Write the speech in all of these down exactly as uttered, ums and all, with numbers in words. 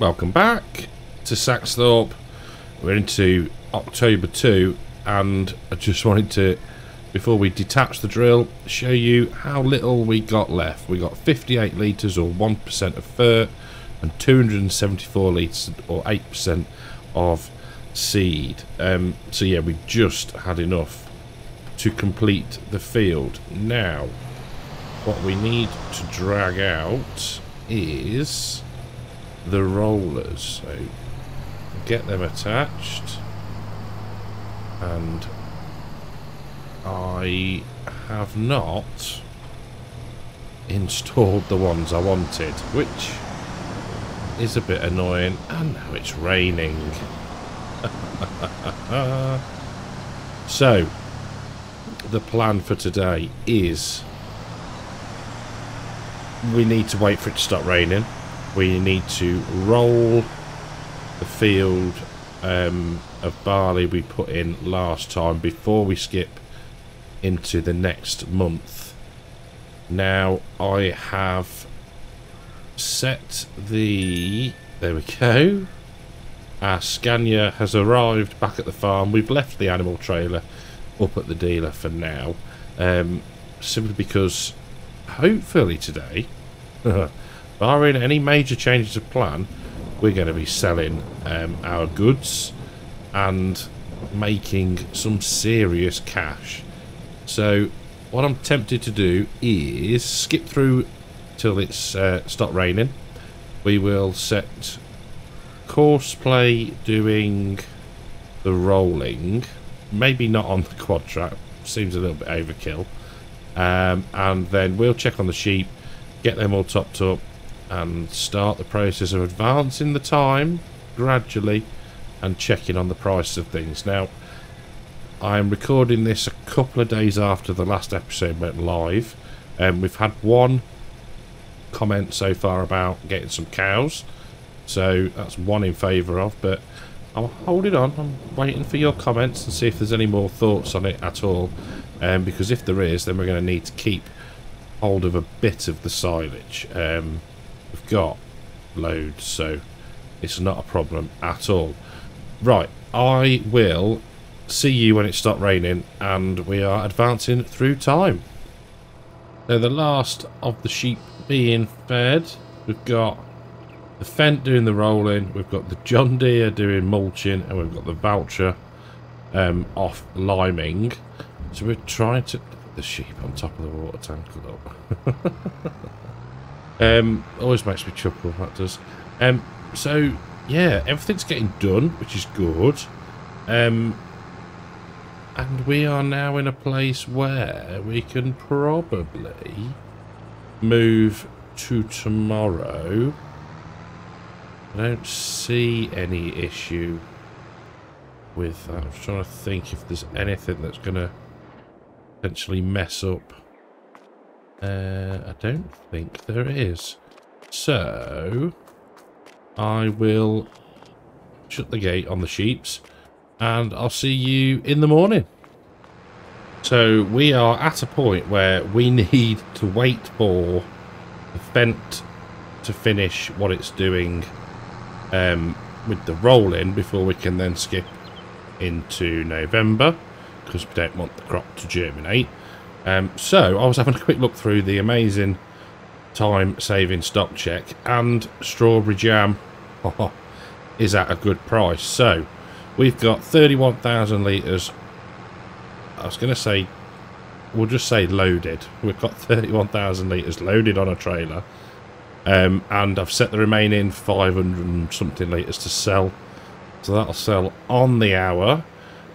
Welcome back to Saxthorpe. We're into October two, and I just wanted to, before we detach the drill, show you how little we got left. We got fifty-eight litres or one percent of fur, and two hundred seventy-four litres or eight percent of seed. Um, so yeah, we just had enough to complete the field. Now, what we need to drag out is the rollers. So get them attached, and I have not installed the ones I wanted, which is a bit annoying. And now it's raining. So the plan for today is we need to wait for it to stop raining. We need to roll the field um, of barley we put in last time before we skip into the next month. Now I have set the... there we go. Our Scania has arrived back at the farm. We've left the animal trailer up at the dealer for now, um, simply because hopefully today, barring any major changes of plan, we're going to be selling um, our goods and making some serious cash. So what I'm tempted to do is skip through till it's uh, stopped raining. We will set course play doing the rolling, maybe not on the quad track, seems a little bit overkill, um, and then we'll check on the sheep, get them all topped up, and start the process of advancing the time gradually and checking on the price of things. Now, I'm recording this a couple of days after the last episode went live, and um, we've had one comment so far about getting some cows, so that's one in favour of, but I'll hold it on. I'm waiting for your comments and see if there's any more thoughts on it at all, um, because if there is, then we're going to need to keep hold of a bit of the silage. Um, we've got loads, so it's not a problem at all. Right, I will see you when it stopped raining, and we are advancing through time. So the last of the sheep being fed, we've got the Fendt doing the rolling, we've got the John Deere doing mulching, and we've got the Valtra um, off liming. So we're trying to... the sheep on top of the water tank up. Um, always makes me chuckle, that does. Um, so, yeah, everything's getting done, which is good. Um, and we are now in a place where we can probably move to tomorrow. I don't see any issue with that. I'm trying to think if there's anything that's going to potentially mess up. Uh, I don't think there is. So I will shut the gate on the sheeps, and I'll see you in the morning. So we are at a point where we need to wait for the Fendt to finish what it's doing um, with the rolling before we can then skip into November, because we don't want the crop to germinate. Um, so I was having a quick look through the amazing time-saving stock check, and strawberry jam oh, is at a good price. So we've got thirty-one thousand litres. I was going to say, we'll just say loaded. We've got thirty-one thousand litres loaded on a trailer, um, and I've set the remaining five hundred and something litres to sell. So that'll sell on the hour.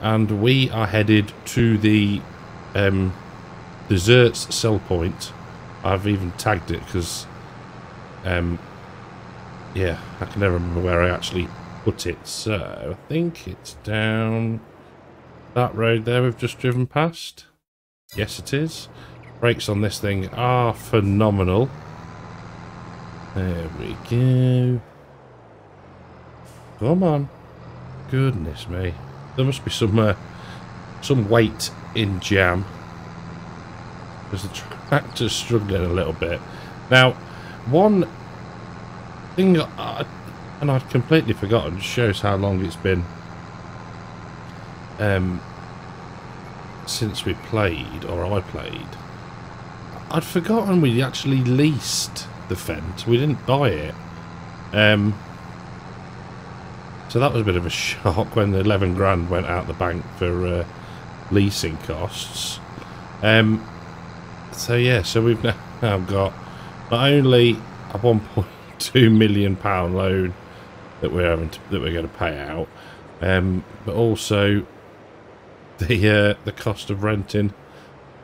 And we are headed to the um, desserts sell point. I've even tagged it because, um, yeah, I can never remember where I actually put it. So I think it's down that road there we've just driven past. Yes, it is. Brakes on this thing are phenomenal. There we go. Come on. Goodness me. There must be some uh, some weight in jam, because the tractor's struggling a little bit. Now, one thing I And I'd completely forgotten. It shows how long it's been um, since we played, or I played. I'd forgotten we actually leased the Fendt. We didn't buy it. Um, so that was a bit of a shock when the eleven grand went out the bank for uh, leasing costs. Um, so yeah, so we've now got not only a one point two million pound loan that we're having to, that we're going to pay out, um, but also the uh, the cost of renting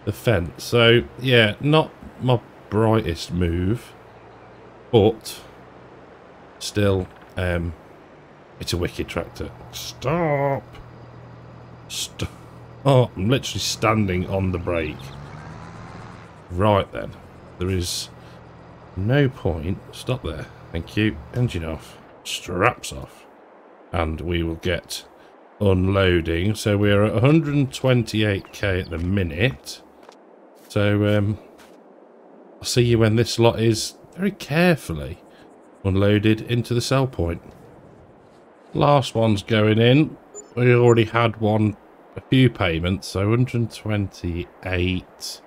the Fendt. So yeah, not my brightest move, but still, um, it's a wicked tractor. Stop! Stop! Oh, I'm literally standing on the brake. Right then, there is no point. Stop there. Thank you. Engine off. Straps off. And we will get unloading. So we are at one hundred twenty-eight K at the minute. So um, I'll see you when this lot is very carefully unloaded into the sell point. Last one's going in. We already had one, a few payments. So one hundred twenty-eight,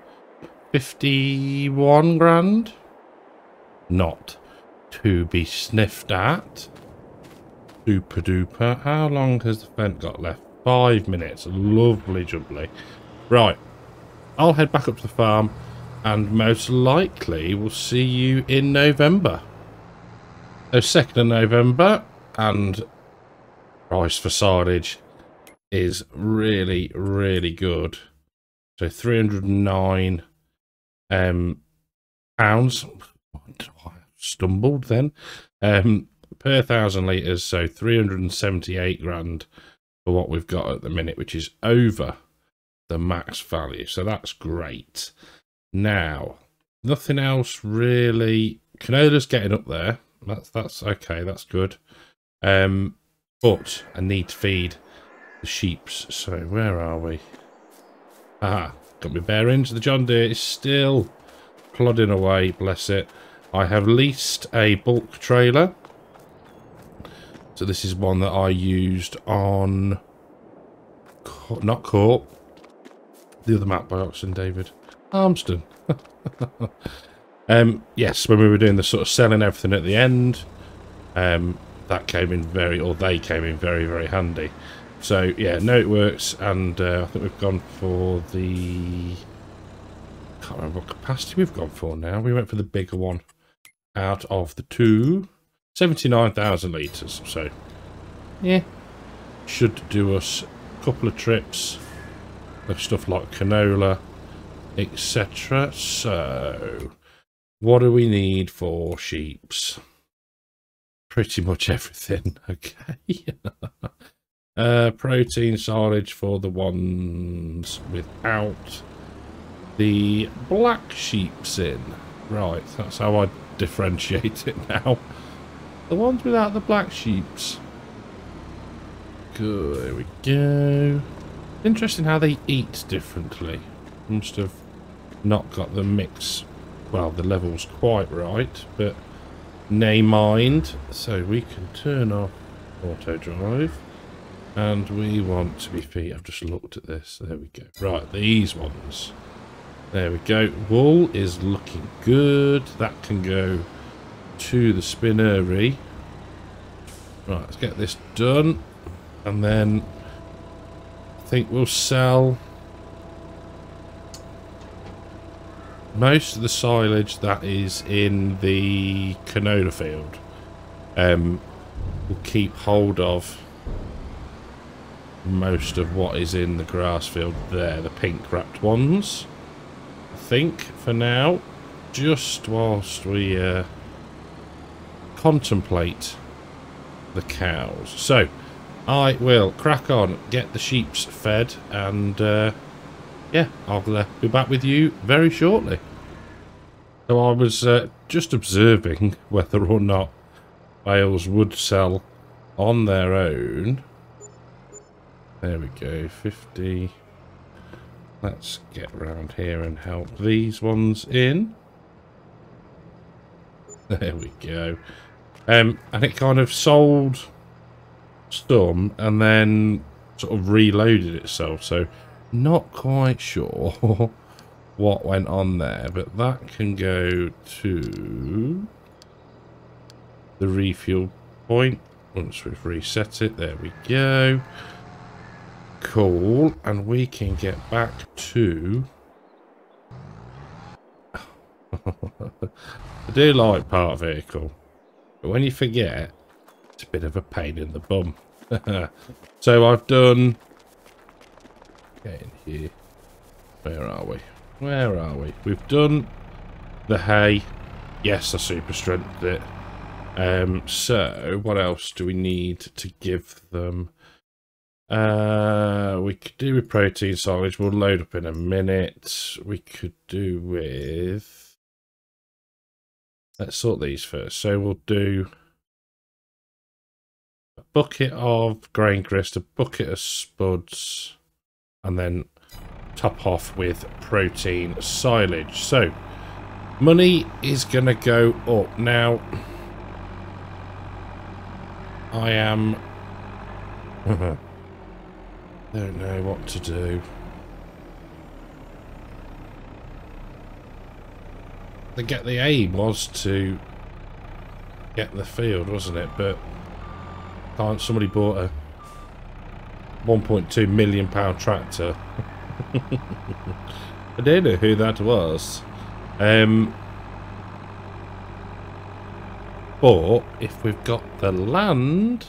fifty-one grand. Not to be sniffed at. Super duper. How long has the Fendt got left? Five minutes. Lovely jubbly. Right. I'll head back up to the farm and most likely we'll see you in November. So second of November, and price for silage is really, really good. So three hundred and nine um pounds. I stumbled then. Um, per thousand litres, so three hundred seventy-eight grand for what we've got at the minute, which is over the max value. So that's great. Now, nothing else really. Canola's getting up there. That's that's okay. That's good. Um, but I need to feed the sheeps. So where are we? Ah, got my bearings. The John Deere is still plodding away, bless it. I have leased a bulk trailer, so this is one that I used on not Corp, the other map by Oxen David, Armston. um, yes, when we were doing the sort of selling everything at the end, um, that came in very, or they came in very, very handy. So yeah, no, it works, and uh, I think we've gone for the. I can't remember what capacity we've gone for now. We went for the bigger one out of the two. seventy-nine thousand litres. So, yeah. Should do us a couple of trips of stuff like canola, et cetera. So, what do we need for sheeps? Pretty much everything. Okay. uh, protein silage for the ones without. The black sheep's in. Right, that's how I differentiate it now. The ones without the black sheep's. Good, there we go. Interesting how they eat differently. Must have not got the mix, well, the levels quite right, but nay mind. So we can turn off auto drive. And we want to be feet. I've just looked at this. There we go. Right, these ones. There we go. Wool is looking good. That can go to the spinnery. Right, let's get this done. And then I think we'll sell most of the silage that is in the canola field. Um, we'll keep hold of most of what is in the grass field there, the pink wrapped ones. Think for now, just whilst we uh, contemplate the cows. So I will crack on, get the sheeps fed, and uh, yeah, I'll uh, be back with you very shortly. So I was uh, just observing whether or not Wales would sell on their own. There we go, fifty. Let's get round here and help these ones in. There we go. Um, and it kind of sold some and then sort of reloaded itself. So not quite sure what went on there, but that can go to the refuel point once we've reset it. There we go. Cool. And we can get back to I do like part vehicle, but when you forget, it's a bit of a pain in the bum. So I've done, get in here, where are we, where are we, we've done the hay, yes, I super strengthened it. Um, so what else do we need to give them? Uh, we could do with protein silage, we'll load up in a minute. We could do with, let's sort these first. So we'll do a bucket of grain grist, a bucket of spuds, and then top off with protein silage. So money is gonna go up now. I am don't know what to do. The get the aim was to get the field, wasn't it? But can't somebody bought a one point two million pound tractor? I don't know who that was. Um, but if we've got the land,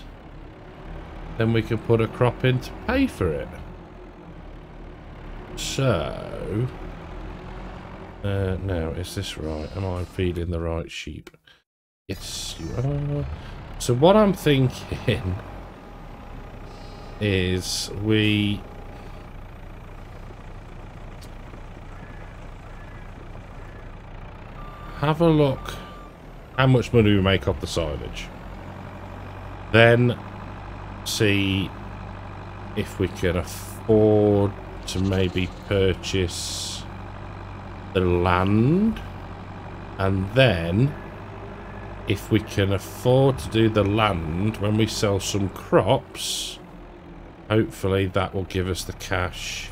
then we can put a crop in to pay for it. So, uh, now, is this right? Am I feeding the right sheep? Yes, you are. So what I'm thinking is we have a look how much money we make off the silage. Then see if we can afford to maybe purchase the land, and then if we can afford to do the land, when we sell some crops, hopefully that will give us the cash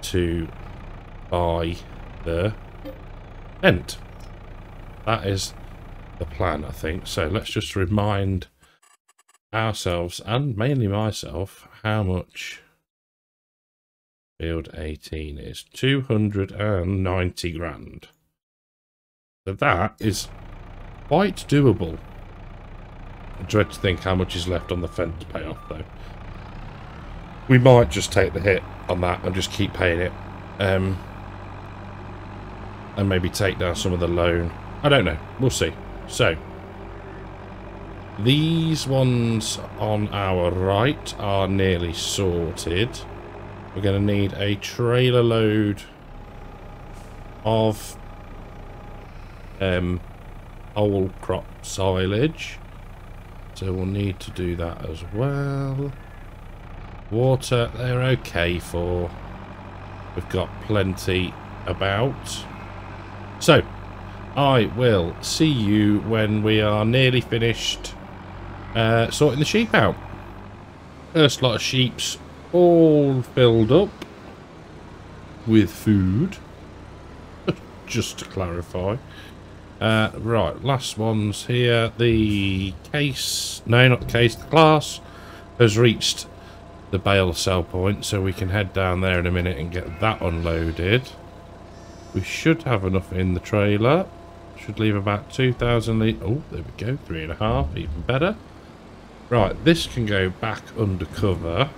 to buy the Fendt. That is the plan, I think. So let's just remind ourselves, and mainly myself, how much field eighteen is. Two hundred ninety grand. So that is quite doable. I dread to think how much is left on the Fendt to pay off, though. We might just take the hit on that and just keep paying it, um, and maybe take down some of the loan. I don't know, we'll see. So these ones on our right are nearly sorted. We're going to need a trailer load of um, whole crop silage, so we'll need to do that as well. Water, they're okay for, we've got plenty about. So I will see you when we are nearly finished Uh, sorting the sheep out. First lot of sheep's all filled up with food, just to clarify. Uh, right, last one's here. The case, no, not the case, the class has reached the bale sell point, so we can head down there in a minute and get that unloaded. We should have enough in the trailer. Should leave about two thousand litres. Oh, there we go. Three and a half, even better. Right, this can go back under cover.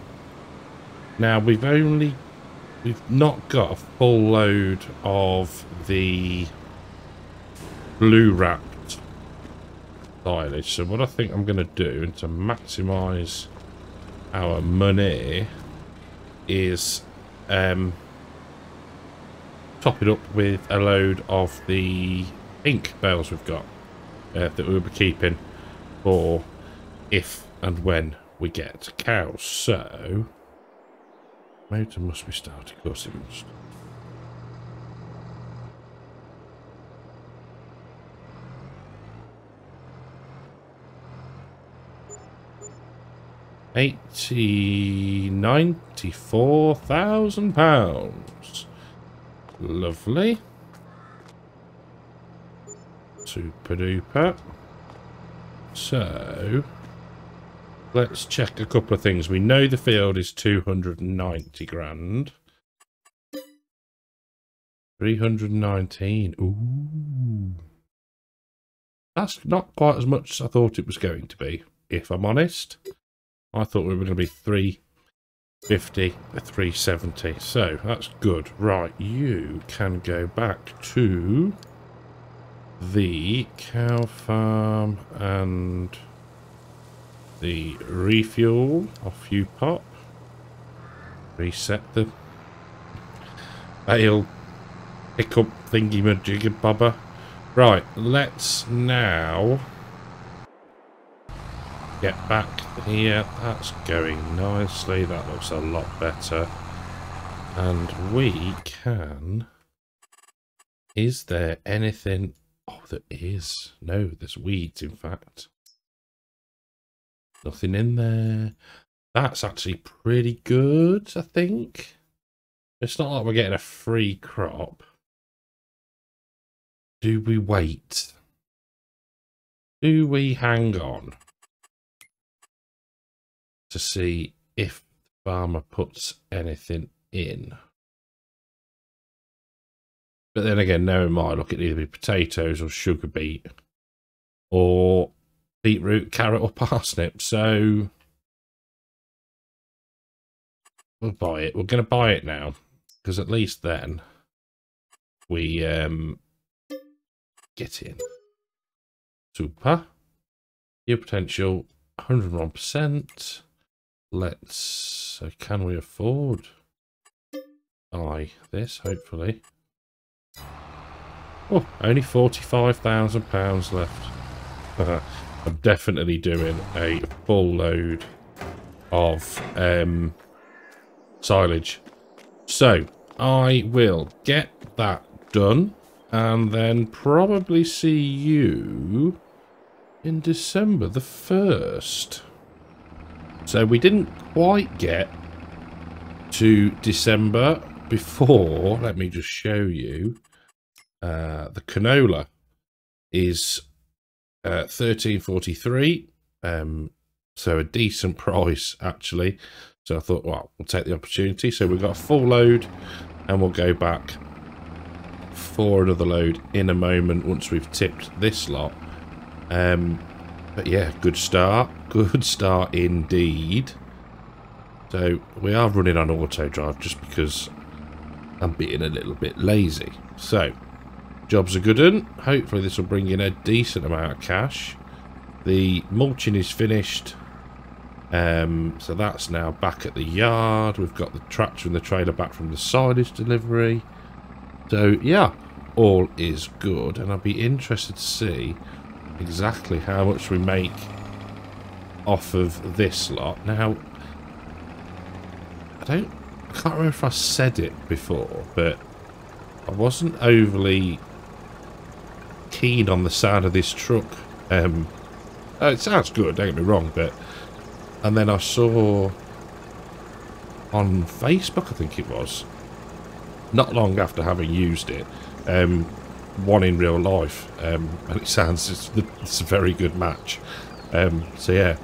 Now, we've only, we've not got a full load of the blue wrapped silage. So what I think I'm going to do, and to maximise our money, is um, top it up with a load of the pink bales we've got, uh, that we'll be keeping for if and when we get cows. So motor must be started, of course it must. eighty, ninety-four thousand pounds. Lovely. Super duper. So, let's check a couple of things. We know the field is two hundred ninety grand. three hundred nineteen. Ooh. That's not quite as much as I thought it was going to be, if I'm honest. I thought we were going to be three fifty, three seventy. So, that's good. Right, you can go back to the cow farm and the refuel. Off you pop. Reset the bale pickup thingy majiggy bobber. Right, let's now get back here. That's going nicely. That looks a lot better. And we can... Is there anything... Oh, there is. No, there's weeds, in fact. Nothing in there. That's actually pretty good, I think. It's not like we're getting a free crop. Do we wait? Do we hang on to see if the farmer puts anything in? But then again, never mind, look, it either be potatoes or sugar beet or beetroot, carrot or parsnip. So we'll buy it. We're going to buy it now, because at least then we um, get in. Super. Your potential, one hundred and one percent. Let's, uh, can we afford buy this, hopefully? Oh, only forty-five thousand pounds left. Uh, I'm definitely doing a full load of um, silage. So, I will get that done and then probably see you in December the first. So, we didn't quite get to December before. Let me just show you. Uh, the canola is uh, thirteen forty-three, um, so a decent price actually. So I thought, well, we'll take the opportunity. So we've got a full load, and we'll go back for another load in a moment once we've tipped this lot. Um, but yeah, good start, good start indeed. So we are running on auto drive just because I'm being a little bit lazy. So. Job's a good one. Hopefully this will bring in a decent amount of cash. The mulching is finished. Um, so that's now back at the yard. We've got the tractor and the trailer back from the silage delivery. So, yeah, all is good. And I'd be interested to see exactly how much we make off of this lot. Now, I don't... I can't remember if I said it before, but I wasn't overly... keen on the sound of this truck. Um, it sounds good, don't get me wrong, but and then I saw on Facebook, I think it was, not long after having used it, um, one in real life, um, and it sounds it's, it's a very good match. Um, so yeah,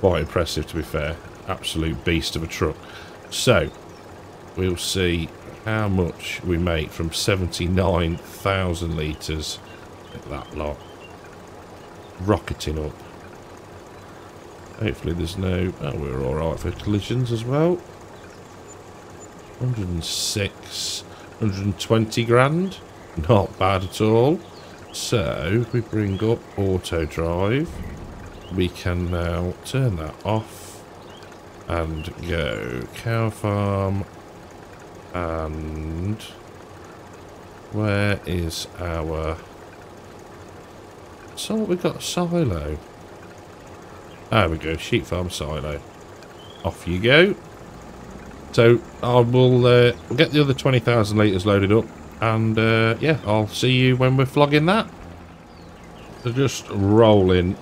quite impressive to be fair. Absolute beast of a truck. So we'll see how much we make from seventy-nine thousand litres. Look at that lot rocketing up. Hopefully there's no... oh, we're alright for collisions as well. one oh six, one twenty grand, not bad at all. So if we bring up auto drive, we can now turn that off and go cow farm. And where is our... so we've got a silo. There we go, sheep farm silo. Off you go. So I will uh, get the other twenty thousand litres loaded up. And uh, yeah, I'll see you when we're flogging that. They're just rolling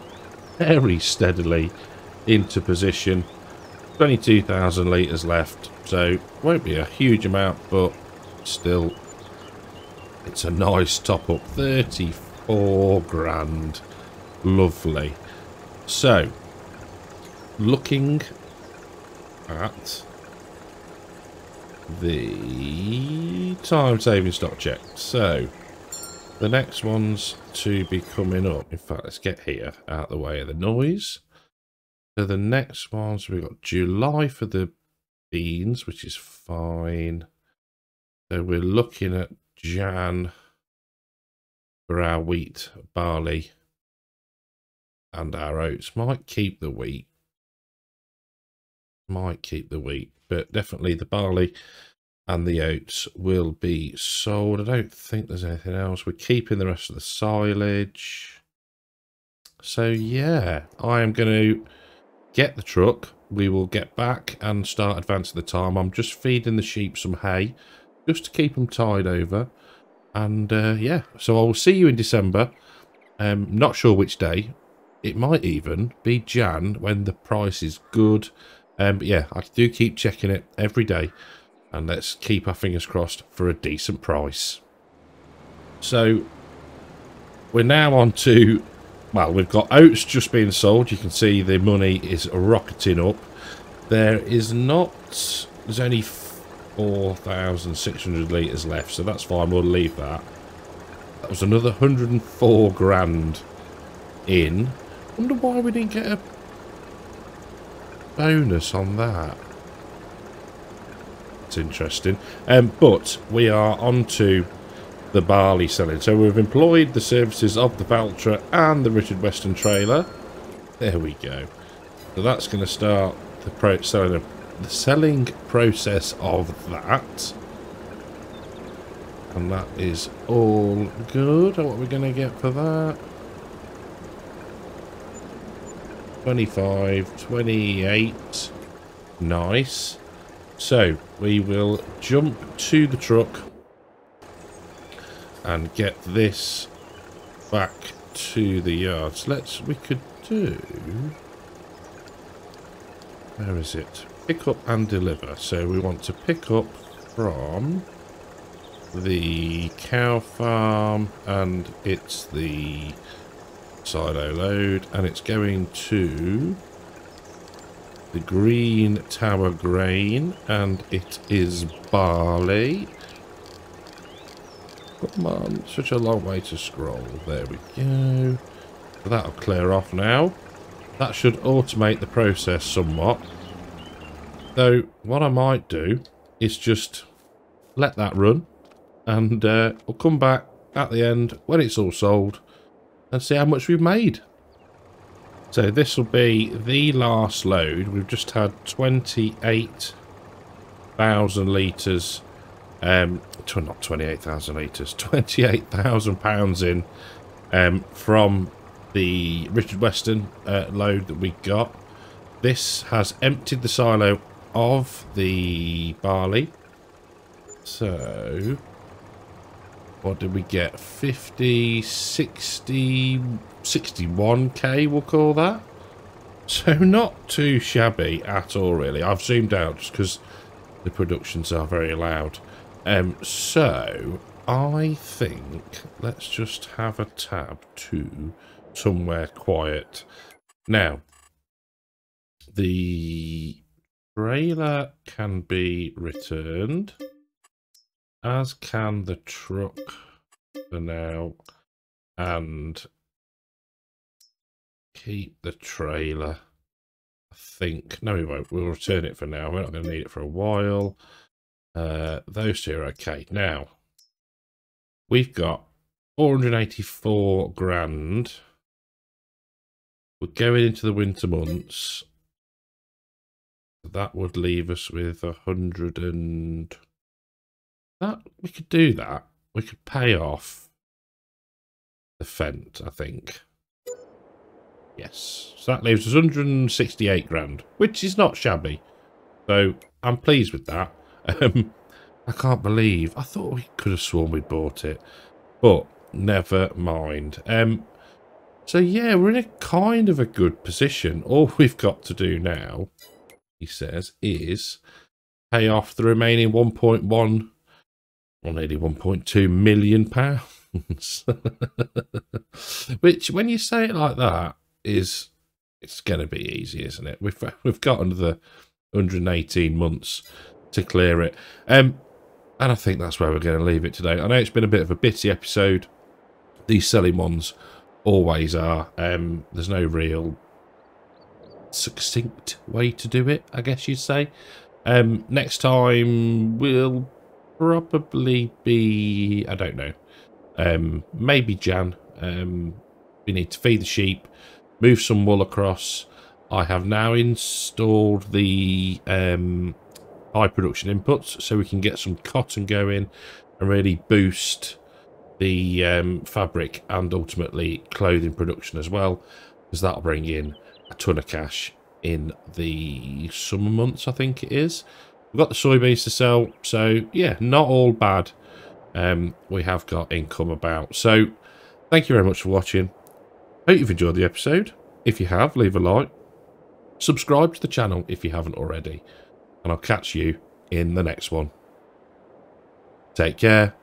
very steadily into position. twenty-two thousand litres left, so won't be a huge amount, but still, it's a nice top up. thirty-four grand. Lovely. So, looking at the time saving stock check. So, the next one's to be coming up. In fact, let's get here out of the way of the noise. So the next one, so we've got July for the beans, which is fine. So we're looking at Jan for our wheat, barley, and our oats. Might keep the wheat. Might keep the wheat, but definitely the barley and the oats will be sold. I don't think there's anything else. We're keeping the rest of the silage. So yeah, I am going to get the truck. We will get back and start advancing the time. I'm just feeding the sheep some hay just to keep them tied over. And uh, yeah, so I will see you in December. Um, not sure which day. It might even be Jan when the price is good. Um, but yeah, I do keep checking it every day. And let's keep our fingers crossed for a decent price. So we're now on to, well, we've got oats just being sold. You can see the money is rocketing up. There is not, there's only four thousand six hundred litres left, so that's fine. We'll leave that. That was another one hundred and four grand in. Wonder why we didn't get a bonus on that. Interesting. Um, but we are on to the barley selling. So we've employed the services of the Valtra and the Richard Western trailer. There we go. So that's going to start the, pro selling, of, the selling process of that. And that is all good. What are we going to get for that? twenty-five, twenty-eight. Nice. So, we will jump to the truck and get this back to the yard. So let's, we could do, where is it? Pick up and deliver. So we want to pick up from the cow farm, and it's the silo load, and it's going to the green tower grain, and it is barley. Come on, such a long way to scroll. There we go. That'll clear off now. That should automate the process somewhat. Though, what I might do is just let that run, and uh, we'll come back at the end when it's all sold and see how much we've made. So this will be the last load. We've just had twenty-eight thousand litres, um, not twenty-eight thousand litres, twenty-eight thousand pounds in um, from the Richard Western uh, load that we got. This has emptied the silo of the barley. So what did we get? fifty, sixty, sixty-one K we'll call that. So not too shabby at all, really. I've zoomed out just because the productions are very loud. Um, so I think let's just have a tab to somewhere quiet. Now, the trailer can be returned, as can the truck for now, and keep the trailer, I think. No, we won't. We'll return it for now. We're not going to need it for a while. Uh, those two are okay. Now, we've got four hundred and eighty-four grand. We're going into the winter months. That would leave us with a hundred and... That, we could do that. We could pay off the Fendt, I think. Yes. So that leaves us one hundred and sixty-eight grand, which is not shabby. So I'm pleased with that. Um, I can't believe. I thought we could have sworn we'd bought it. But never mind. Um, so yeah, we're in a kind of a good position. All we've got to do now he says, is pay off the remaining one point one, or nearly one point two million pounds. Which, when you say it like that, is it's going to be easy, isn't it? We've we've got another one hundred eighteen months to clear it, um, and I think that's where we're going to leave it today. I know it's been a bit of a bitty episode. These selling ones always are. Um, there's no real succinct way to do it, I guess you'd say. Um, next time we'll probably be, I don't know, um, maybe Jan. Um, we need to feed the sheep, move some wool across. I have now installed the um, high production inputs so we can get some cotton going and really boost the um, fabric and ultimately clothing production as well, because that'll bring in a ton of cash in the summer months, I think it is. We've got the soybeans to sell, so yeah, not all bad. Um, we have got income about. So thank you very much for watching. Hope you've enjoyed the episode. If you have, leave a like. Subscribe to the channel if you haven't already. And I'll catch you in the next one. Take care.